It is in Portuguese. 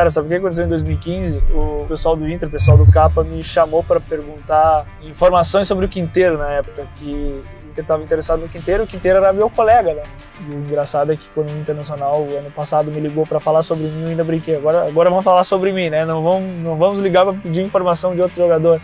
Cara, sabe o que aconteceu em 2015? O pessoal do Inter, o pessoal do Kappa me chamou para perguntar informações sobre o Quintero na época, que o Inter estava interessado no Quintero, o Quintero era meu colega, né? E o engraçado é que quando o Internacional, ano passado, me ligou para falar sobre mim, eu ainda brinquei. Agora vão falar sobre mim, né? Não vamos ligar para pedir informação de outro jogador.